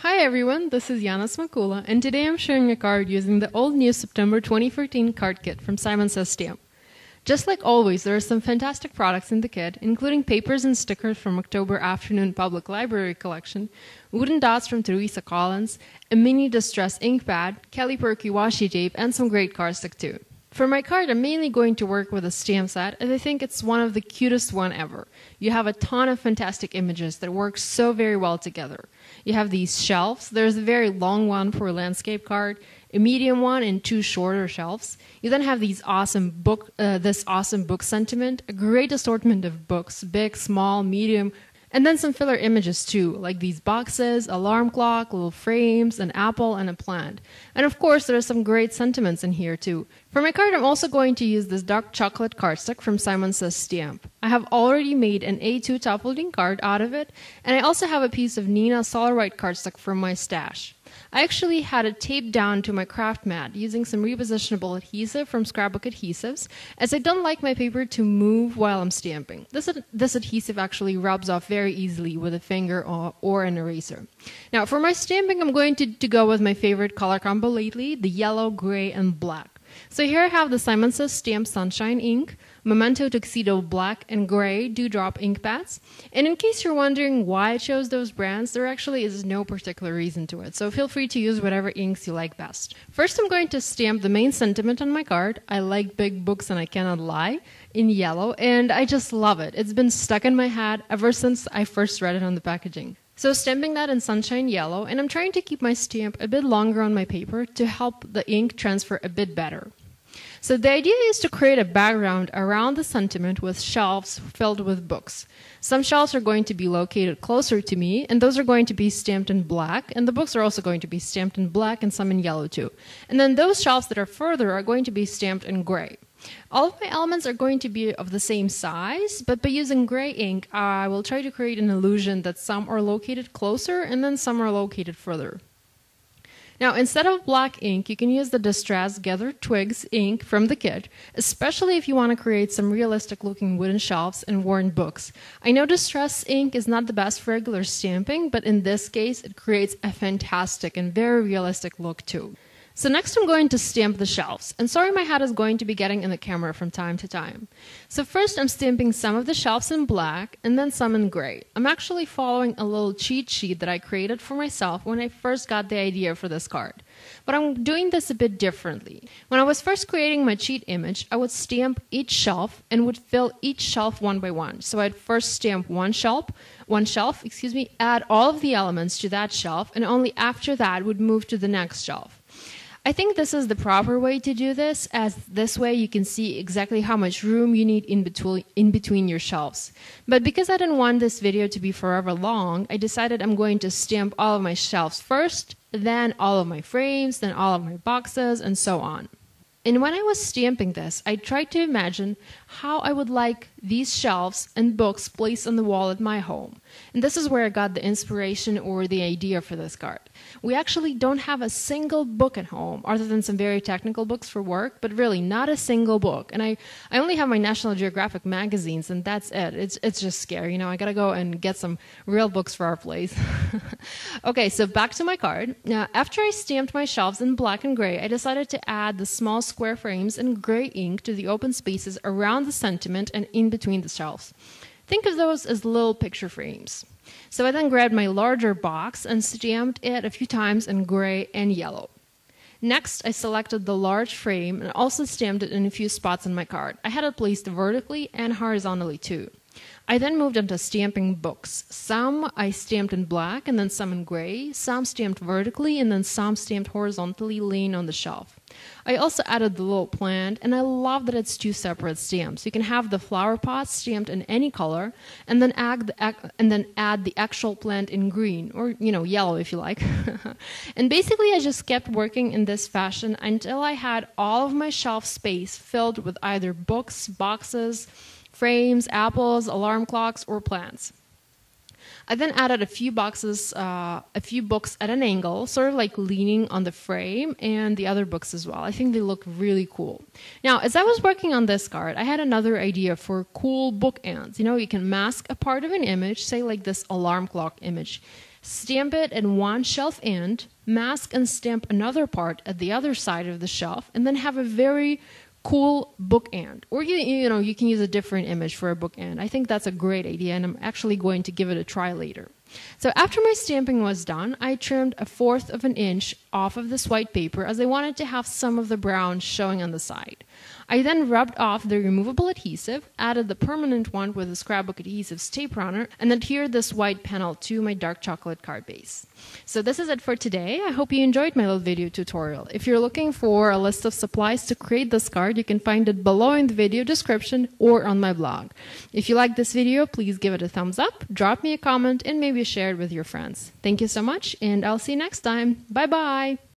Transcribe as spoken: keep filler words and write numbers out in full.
Hi everyone, this is Yana Smakula, and today I'm sharing a card using the old new September twenty fourteen card kit from Simon Says Stamp. Just like always, there are some fantastic products in the kit, including papers and stickers from October Afternoon Public Library Collection, wooden dots from Teresa Collins, a mini Distress ink pad, Kelly Perky washi tape, and some great cardstock too. For my card, I'm mainly going to work with a stamp set, and I think it's one of the cutest one ever. You have a ton of fantastic images that work so very well together. You have these shelves. There's a very long one for a landscape card, a medium one, and two shorter shelves. You then have these awesome book, uh, this awesome book sentiment, a great assortment of books, big, small, medium, and then some filler images too, like these boxes, alarm clock, little frames, an apple, and a plant. And of course, there are some great sentiments in here too. For my card, I'm also going to use this dark chocolate cardstock from Simon Says Stamp. I have already made an A two top-loading card out of it, and I also have a piece of Neenah Solar White cardstock from my stash. I actually had it taped down to my craft mat using some repositionable adhesive from scrapbook adhesives, as I don't like my paper to move while I'm stamping. This, ad this adhesive actually rubs off very easily with a finger or, or an eraser. Now, for my stamping, I'm going to, to go with my favorite color combo lately, the yellow, gray, and black. So here I have the Simon Says Stamp Sunshine ink, Memento Tuxedo Black, and Gray Dewdrop ink pads. And in case you're wondering why I chose those brands, there actually is no particular reason to it, so feel free to use whatever inks you like best. First, I'm going to stamp the main sentiment on my card, I like big books and I cannot lie, in yellow, and I just love it. It's been stuck in my head ever since I first read it on the packaging. So stamping that in sunshine yellow, and I'm trying to keep my stamp a bit longer on my paper to help the ink transfer a bit better. So the idea is to create a background around the sentiment with shelves filled with books. Some shelves are going to be located closer to me, and those are going to be stamped in black, and the books are also going to be stamped in black and some in yellow too. And then those shelves that are further are going to be stamped in gray. All of my elements are going to be of the same size, but by using gray ink, I will try to create an illusion that some are located closer and then some are located further. Now, instead of black ink, you can use the Distress Gathered Twigs ink from the kit, especially if you want to create some realistic-looking wooden shelves and worn books. I know Distress ink is not the best for regular stamping, but in this case, it creates a fantastic and very realistic look too. So next I'm going to stamp the shelves, and sorry my hat is going to be getting in the camera from time to time. So first I'm stamping some of the shelves in black and then some in gray. I'm actually following a little cheat sheet that I created for myself when I first got the idea for this card. But I'm doing this a bit differently. When I was first creating my cheat image, I would stamp each shelf and would fill each shelf one by one. So I'd first stamp one shelf, one shelf, excuse me, add all of the elements to that shelf, and only after that would move to the next shelf. I think this is the proper way to do this, as this way you can see exactly how much room you need in between, in between your shelves. But because I didn't want this video to be forever long, I decided I'm going to stamp all of my shelves first, then all of my frames, then all of my boxes, and so on. And when I was stamping this, I tried to imagine how I would like these shelves and books placed on the wall at my home. And this is where I got the inspiration or the idea for this card. We actually don't have a single book at home, other than some very technical books for work, but really not a single book. And I, I only have my National Geographic magazines, and that's it. It's, it's just scary, you know, I gotta go and get some real books for our place. Okay, so back to my card. Now, after I stamped my shelves in black and gray, I decided to add the small square frames and gray ink to the open spaces around the sentiment and in between the shelves. Think of those as little picture frames. So I then grabbed my larger box and stamped it a few times in gray and yellow. Next, I selected the large frame and also stamped it in a few spots on my card. I had it placed vertically and horizontally too. I then moved on to stamping books. Some I stamped in black and then some in gray, some stamped vertically and then some stamped horizontally laying on the shelf. I also added the little plant, and I love that it's two separate stamps. You can have the flower pot stamped in any color and then add the, and then add the actual plant in green, or, you know, yellow if you like. And basically I just kept working in this fashion until I had all of my shelf space filled with either books, boxes, frames, apples, alarm clocks, or plants. I then added a few boxes, uh, a few books at an angle, sort of like leaning on the frame, and the other books as well. I think they look really cool. Now, as I was working on this card, I had another idea for cool bookends. You know, you can mask a part of an image, say like this alarm clock image. stamp it in one shelf end, mask and stamp another part at the other side of the shelf, and then have a very cool bookend. Or you, you know, you can use a different image for a bookend. I think that's a great idea, and I'm actually going to give it a try later. So after my stamping was done, I trimmed a fourth of an inch off of this white paper as I wanted to have some of the brown showing on the side. I then rubbed off the removable adhesive, added the permanent one with the scrapbook adhesive tape runner, and adhered this white panel to my dark chocolate card base. So this is it for today. I hope you enjoyed my little video tutorial. If you're looking for a list of supplies to create this card, you can find it below in the video description or on my blog. If you like this video, please give it a thumbs up, drop me a comment, and maybe share it with your friends. Thank you so much, and I'll see you next time. Bye-bye!